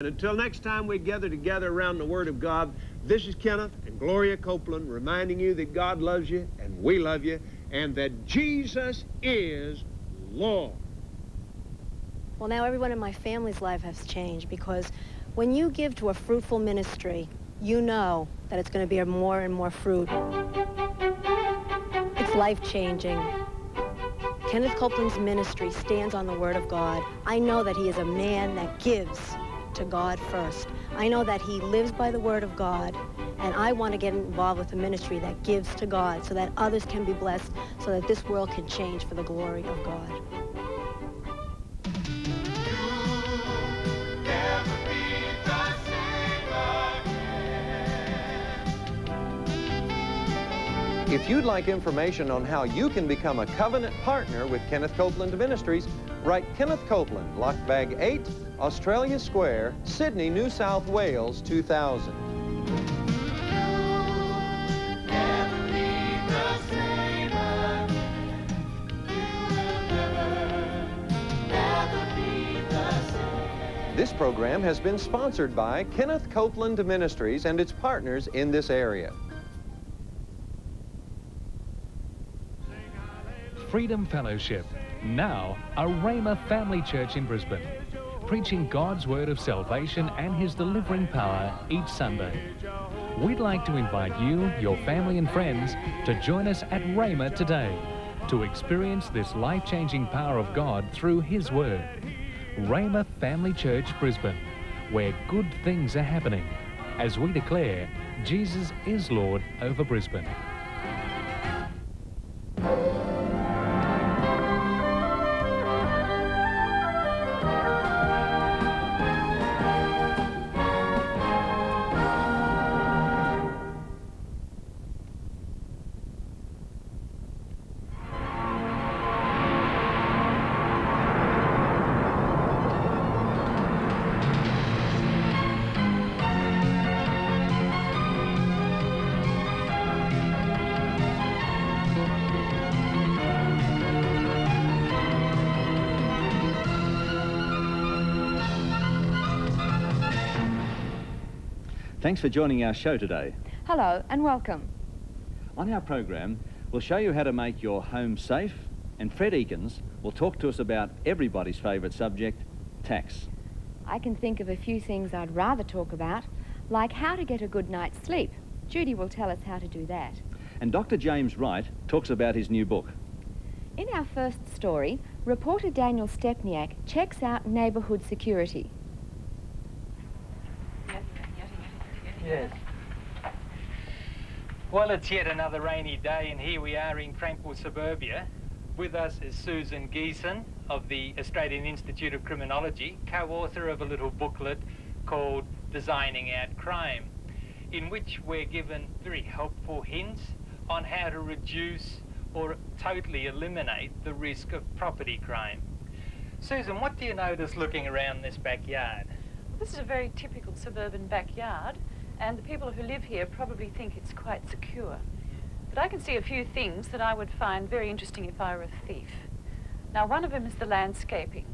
And until next time we gather together around the Word of God, this is Kenneth and Gloria Copeland reminding you that God loves you and we love you and that Jesus is Lord. Well, now everyone in my family's life has changed, because when you give to a fruitful ministry, you know that it's going to be more and more fruit. It's life-changing. Kenneth Copeland's ministry stands on the Word of God. I know that he is a man that gives to God first. I know that he lives by the Word of God, and I want to get involved with a ministry that gives to God so that others can be blessed, so that this world can change for the glory of God. If you'd like information on how you can become a covenant partner with Kenneth Copeland Ministries, write Kenneth Copeland, Lock Bag 8, Australia Square, Sydney, New South Wales, 2000. This program has been sponsored by Kenneth Copeland Ministries and its partners in this area. Freedom Fellowship, now a Rhema Family Church in Brisbane, preaching God's word of salvation and his delivering power each Sunday. We'd like to invite you, your family and friends to join us at Rhema today to experience this life-changing power of God through his word. Rhema Family Church Brisbane, where good things are happening as we declare Jesus is Lord over Brisbane. Thanks for joining our show today. Hello and welcome. On our program, we'll show you how to make your home safe, and Fred Eakins will talk to us about everybody's favourite subject, tax. I can think of a few things I'd rather talk about, like how to get a good night's sleep. Judy will tell us how to do that. And Dr. James Wright talks about his new book. In our first story, reporter Daniel Stepniak checks out neighbourhood security. Yes. Well, it's yet another rainy day, and here we are in Frankville, suburbia. With us is Susan Geason of the Australian Institute of Criminology, co-author of a little booklet called Designing Out Crime, in which we're given very helpful hints on how to reduce or totally eliminate the risk of property crime. Susan, what do you notice looking around this backyard? This is a very typical suburban backyard, and the people who live here probably think it's quite secure. But I can see a few things that I would find very interesting if I were a thief. Now, one of them is the landscaping.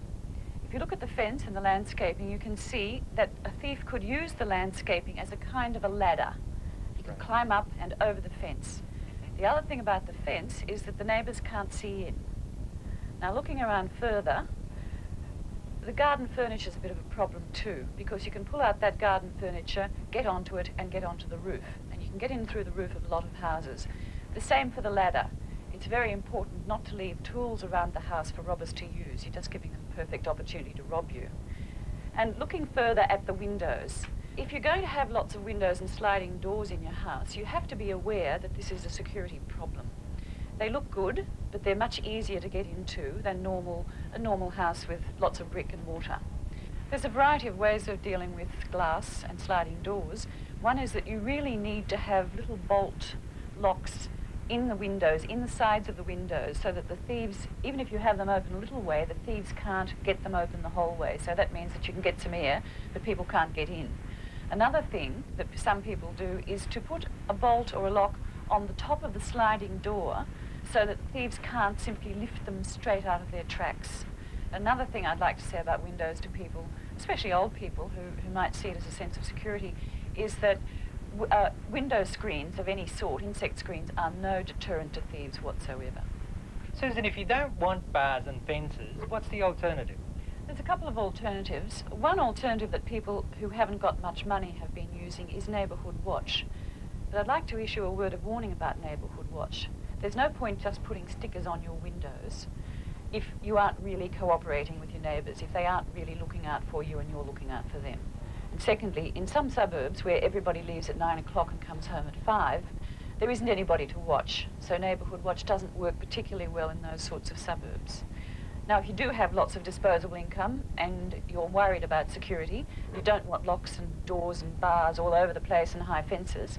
If you look at the fence and the landscaping, you can see that a thief could use the landscaping as a kind of a ladder. He could climb up and over the fence. The other thing about the fence is that the neighbours can't see in. Now, looking around further, the garden furniture is a bit of a problem too, because you can pull out that garden furniture, get onto it and get onto the roof, and you can get in through the roof of a lot of houses. The same for the ladder. It's very important not to leave tools around the house for robbers to use. You're just giving them a perfect opportunity to rob you. And looking further at the windows, if you're going to have lots of windows and sliding doors in your house, you have to be aware that this is a security problem. They look good, but they're much easier to get into than a normal house with lots of brick and mortar. There's a variety of ways of dealing with glass and sliding doors. One is that you really need to have little bolt locks in the windows, in the sides of the windows, so that the thieves, even if you have them open a little way, the thieves can't get them open the whole way. So that means that you can get some air, but people can't get in. Another thing that some people do is to put a bolt or a lock on the top of the sliding door, so that thieves can't simply lift them straight out of their tracks. Another thing I'd like to say about windows to people especially old people who might see it as a sense of security, is that window screens of any sort, insect screens, are no deterrent to thieves whatsoever. Susan, if you don't want bars and fences, what's the alternative? There's a couple of alternatives. One alternative that people who haven't got much money have been using is Neighbourhood Watch. But I'd like to issue a word of warning about Neighbourhood Watch. There's no point just putting stickers on your windows if you aren't really cooperating with your neighbours, if they aren't really looking out for you and you're looking out for them. And secondly, in some suburbs where everybody leaves at 9 o'clock and comes home at 5, there isn't anybody to watch, so Neighbourhood Watch doesn't work particularly well in those sorts of suburbs. Now, if you do have lots of disposable income and you're worried about security, you don't want locks and doors and bars all over the place and high fences,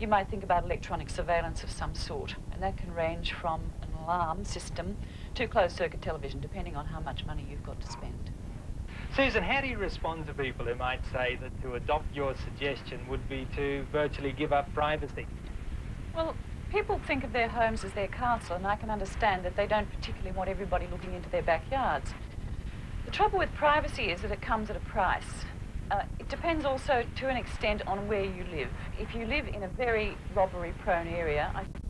you might think about electronic surveillance of some sort, and that can range from an alarm system to closed-circuit television, depending on how much money you've got to spend. Susan, how do you respond to people who might say that to adopt your suggestion would be to virtually give up privacy? Well, people think of their homes as their castle, and I can understand that they don't particularly want everybody looking into their backyards. The trouble with privacy is that it comes at a price. It depends also, to an extent, on where you live. If you live in a very robbery-prone area, I